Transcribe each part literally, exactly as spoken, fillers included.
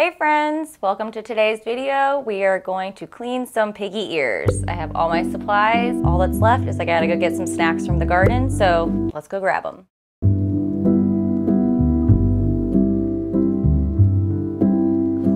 Hey friends, welcome to today's video. We are going to clean some piggy ears. I have all my supplies. All that's left is I gotta go get some snacks from the garden, so let's go grab them.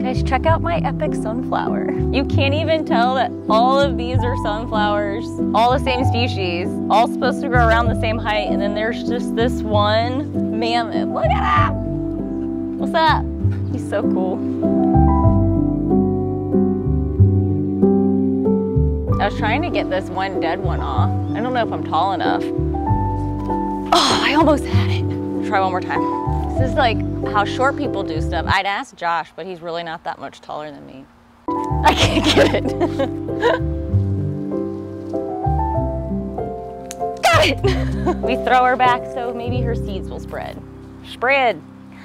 Guys, check out my epic sunflower. You can't even tell that all of these are sunflowers, all the same species, all supposed to grow around the same height, and then there's just this one mammoth. Look at him! What's up? He's so cool. I was trying to get this one dead one off. I don't know if I'm tall enough. Oh, I almost had it. Try one more time. This is like how short people do stuff. I'd ask Josh, but he's really not that much taller than me. I can't get it. Got it! We throw her back so maybe her seeds will spread. Spread!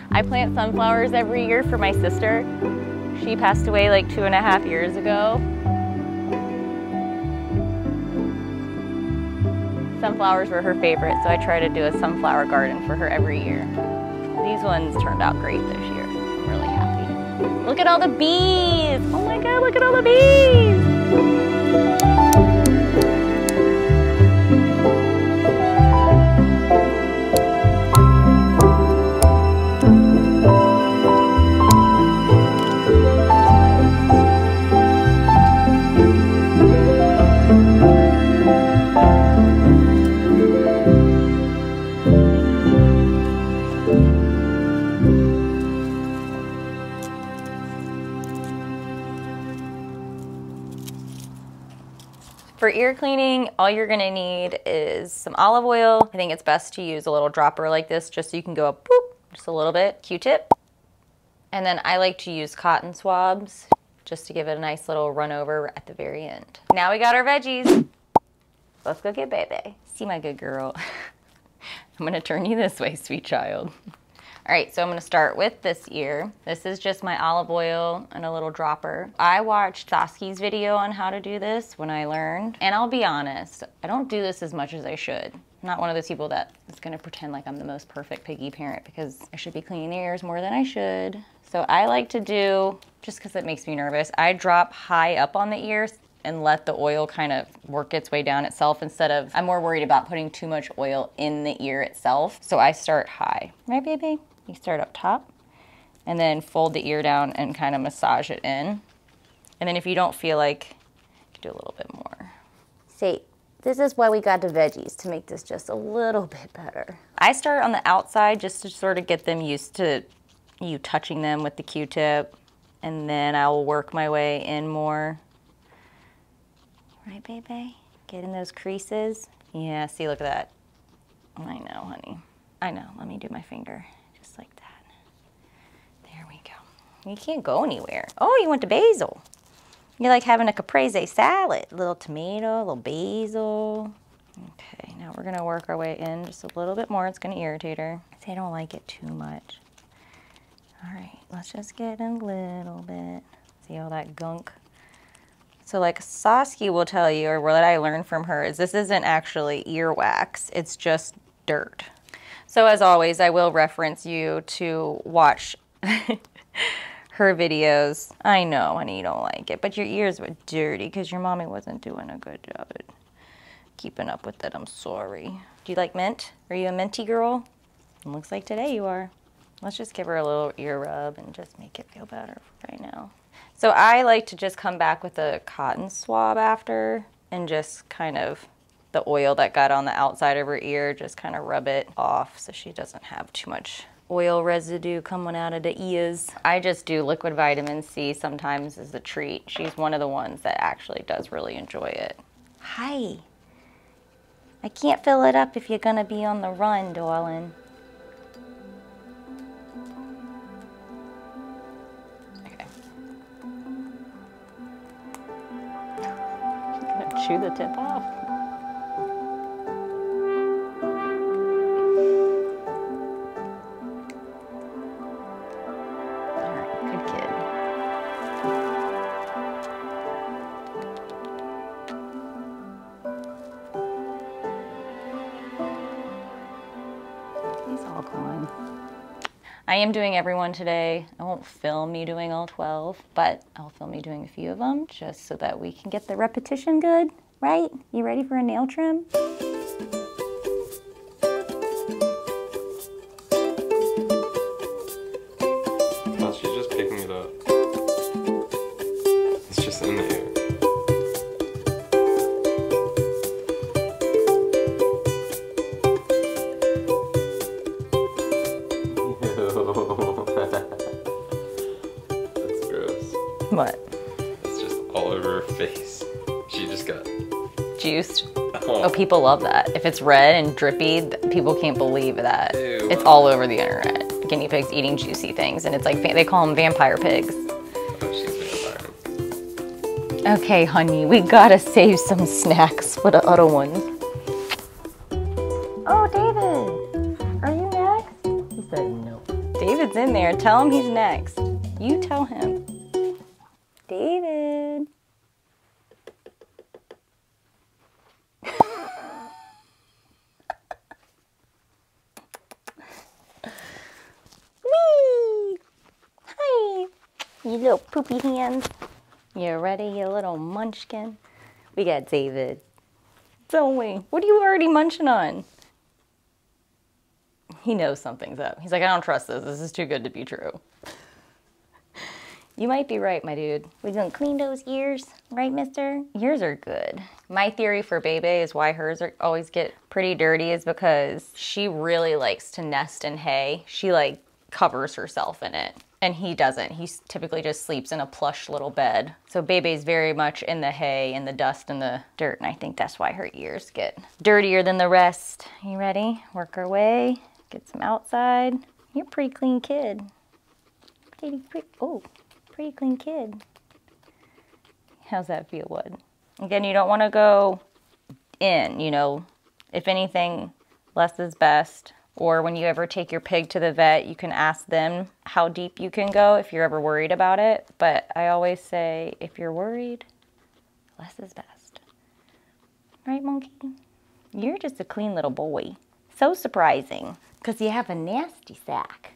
I plant sunflowers every year for my sister. She passed away like two and a half years ago. Sunflowers were her favorite, so I try to do a sunflower garden for her every year. These ones turned out great this year. I'm really happy. Look at all the bees! Oh my God, look at all the bees! For ear cleaning, all you're gonna need is some olive oil. I think it's best to use a little dropper like this just so you can go up, boop, just a little bit, Q-tip. And then I like to use cotton swabs just to give it a nice little run over at the very end. Now we got our veggies. Let's go get baby. See my good girl. I'm gonna turn you this way, sweet child. All right, so I'm gonna start with this ear. This is just my olive oil and a little dropper. I watched Saskia's video on how to do this when I learned, and I'll be honest, I don't do this as much as I should. I'm not one of those people that is gonna pretend like I'm the most perfect piggy parent because I should be cleaning the ears more than I should. So I like to do, just because it makes me nervous, I drop high up on the ears and let the oil kind of work its way down itself instead of, I'm more worried about putting too much oil in the ear itself. So I start high, right baby? You start up top and then fold the ear down and kind of massage it in. And then if you don't feel like, you can do a little bit more. See, this is why we got the veggies, to make this just a little bit better. I start on the outside just to sort of get them used to you touching them with the Q-tip. And then I'll work my way in more. Right, baby? Get in those creases. Yeah, see, look at that. I know, honey. I know, let me do my finger. Like that. There we go. You can't go anywhere. Oh, you went to basil. You're like having a caprese salad. A little tomato, a little basil. Okay, now we're gonna work our way in just a little bit more. It's gonna irritate her. I don't like it too much. All right, let's just get in a little bit. See all that gunk? So like Saskia will tell you, or what I learned from her, is this isn't actually earwax. It's just dirt. So as always, I will reference you to watch her videos. I know, honey, you don't like it, but your ears were dirty because your mommy wasn't doing a good job at keeping up with that. I'm sorry. Do you like mint? Are you a minty girl? It looks like today you are. Let's just give her a little ear rub and just make it feel better for right now. So I like to just come back with a cotton swab after and just kind of the oil that got on the outside of her ear, just kind of rub it off so she doesn't have too much oil residue coming out of the ears. I just do liquid vitamin C sometimes as a treat. She's one of the ones that actually does really enjoy it. Hi. I can't fill it up if you're gonna be on the run, darling. Okay. She's gonna chew the tip off. I am doing everyone today. I won't film me doing all twelve, but I'll film me doing a few of them just so that we can get the repetition good, right? You ready for a nail trim? Well, she's just picking it up. It's just in the air. What? It's just all over her face. She just got... juiced? Oh. Oh, people love that. If it's red and drippy, people can't believe that. Ew. It's all over the internet. Guinea pigs eating juicy things, and it's like, they call them vampire pigs. Oh, she's vampire. Okay, honey, we gotta save some snacks for the other ones. Oh, David! Are you next? He said no. David's in there. Tell him he's next. You tell him. David. Wee! Hi! You little poopy hands. You ready, you little munchkin? We got David. Don't we? What are you already munching on? He knows something's up. He's like, I don't trust this. This is too good to be true. You might be right, my dude. We're gonna clean those ears, right, mister? Yours are good. My theory for Bebe is why hers are always get pretty dirty is because she really likes to nest in hay. She like covers herself in it, and he doesn't. He typically just sleeps in a plush little bed. So Bebe's very much in the hay and the dust and the dirt, and I think that's why her ears get dirtier than the rest. You ready? Work our way, get some outside. You're a pretty clean kid. Pretty quick, oh. Pretty clean kid. How's that feel, Wood? Again, you don't want to go in, you know, if anything, less is best. Or when you ever take your pig to the vet, you can ask them how deep you can go if you're ever worried about it. But I always say, if you're worried, less is best. Right, monkey? You're just a clean little boy. So surprising, because you have a nasty sack.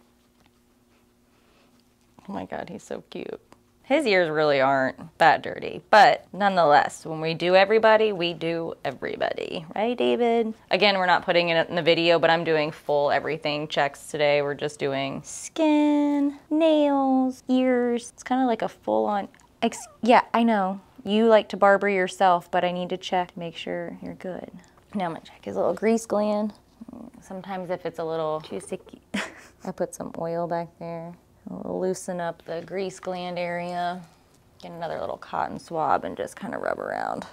Oh my God, he's so cute. His ears really aren't that dirty, but nonetheless, when we do everybody, we do everybody. Right, David? Again, we're not putting it in the video, but I'm doing full everything checks today. We're just doing skin, nails, ears. It's kind of like a full on, ex yeah, I know. You like to barber yourself, but I need to check to make sure you're good. Now I'm gonna check his little grease gland. Sometimes if it's a little too sticky, I put some oil back there. We'll loosen up the grease gland area, get another little cotton swab and just kind of rub around.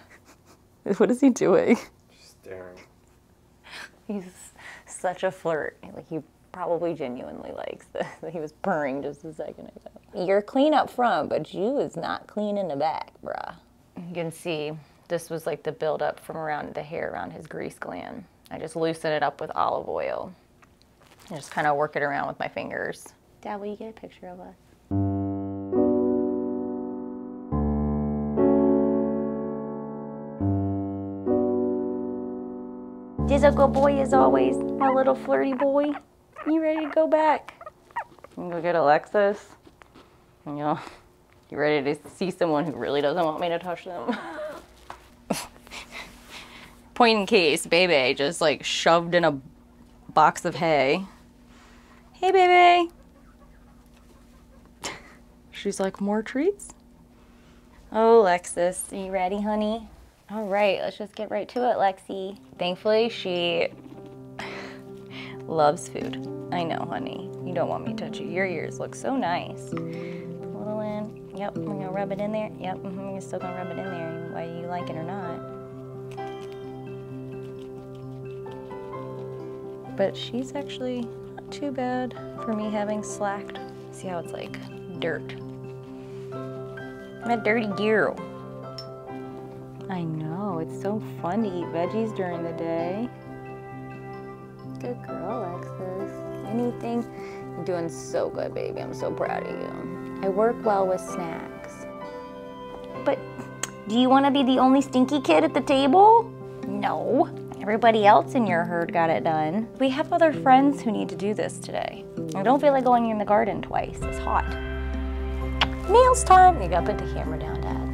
What is he doing? Staring. He's such a flirt. Like, he probably genuinely likes this. He was purring just a second ago. You're clean up front, but you is not clean in the back, bruh. You can see this was like the buildup from around the hair around his grease gland. I just loosen it up with olive oil and just kind of work it around with my fingers. Dad, will you get a picture of us? He's a good boy as always, my little flirty boy. You ready to go back? I'm gonna go get Alexis. You know, you ready to see someone who really doesn't want me to touch them? Point in case, Bebe just like shoved in a box of hay. Hey, Bebe. She's like, more treats? Oh, Alexis, are you ready, honey? All right, let's just get right to it, Lexi. Thankfully, she loves food. I know, honey. You don't want me to touch you. Your ears look so nice. Pull it in. Yep, we're gonna rub it in there. Yep, mm-hmm, you're still gonna rub it in there, whether you like it or not. But she's actually not too bad for me having slacked. See how it's like dirt. I'm a dirty girl. I know, it's so fun to eat veggies during the day. Good girl, Alexis. Anything? You're doing so good, baby. I'm so proud of you. I work well with snacks. But do you want to be the only stinky kid at the table? No. Everybody else in your herd got it done. We have other friends who need to do this today. I don't feel like going in the garden twice. It's hot. Nails time! You gotta put the hammer down, Dad.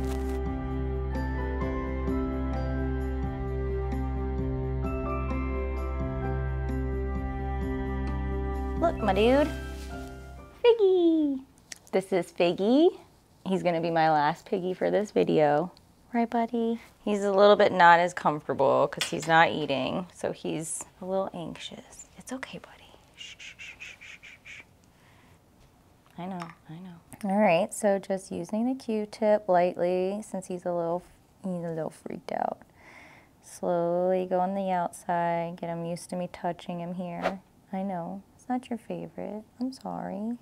Look, my dude. Figgy! This is Figgy. He's gonna be my last piggy for this video. Right, buddy? He's a little bit not as comfortable because he's not eating, so he's a little anxious. It's okay, buddy. Shh, shh, shh, shh, shh. I know, I know. All right, so just using the Q-tip lightly since he's a little, he's a little freaked out. Slowly go on the outside, get him used to me touching him here. I know, it's not your favorite, I'm sorry.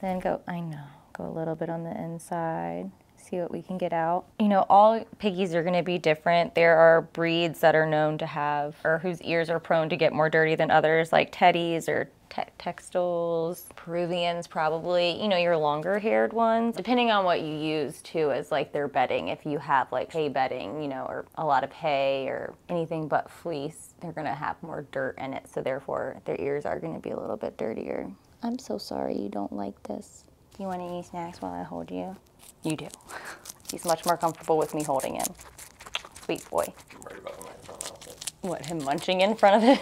Then go, I know, go a little bit on the inside, see what we can get out. You know, all piggies are gonna be different. There are breeds that are known to have, or whose ears are prone to get more dirty than others, like teddies or Te textiles, Peruvians probably, you know, your longer haired ones, depending on what you use too as like their bedding. If you have like hay bedding, you know, or a lot of hay or anything but fleece, they're gonna have more dirt in it. So therefore their ears are gonna be a little bit dirtier. I'm so sorry you don't like this. Do you want any snacks while I hold you? You do. He's much more comfortable with me holding him. Sweet boy. I'm worried about him in front of it. What, him munching in front of it?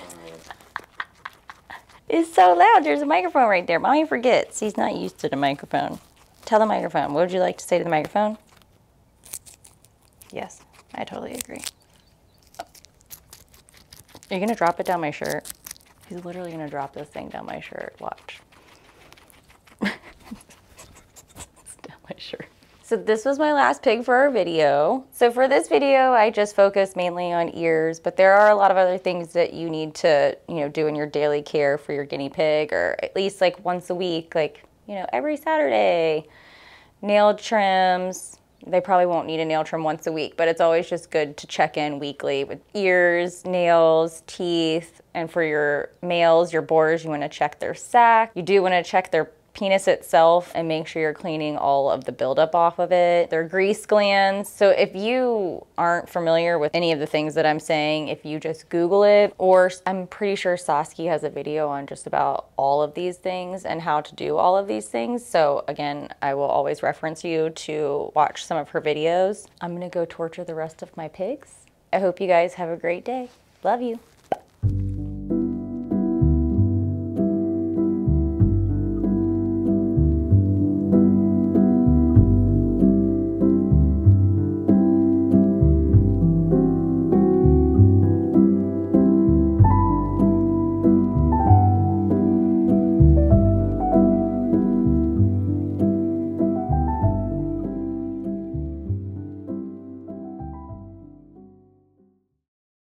It's so loud, there's a microphone right there. Mommy forgets, he's not used to the microphone. Tell the microphone, what would you like to say to the microphone? Yes, I totally agree. Are you gonna drop it down my shirt? He's literally gonna drop this thing down my shirt, watch. It's down my shirt. So this was my last pig for our video. So for this video, I just focused mainly on ears, but there are a lot of other things that you need to, you know, do in your daily care for your guinea pig, or at least like once a week, like, you know, every Saturday. Nail trims. They probably won't need a nail trim once a week, but it's always just good to check in weekly with ears, nails, teeth, and for your males, your boars, you want to check their sac. You do want to check their penis itself and make sure you're cleaning all of the buildup off of it. They're grease glands. So if you aren't familiar with any of the things that I'm saying, if you just Google it, or I'm pretty sure Saskia has a video on just about all of these things and how to do all of these things. So again, I will always reference you to watch some of her videos. I'm gonna go torture the rest of my pigs. I hope you guys have a great day. Love you.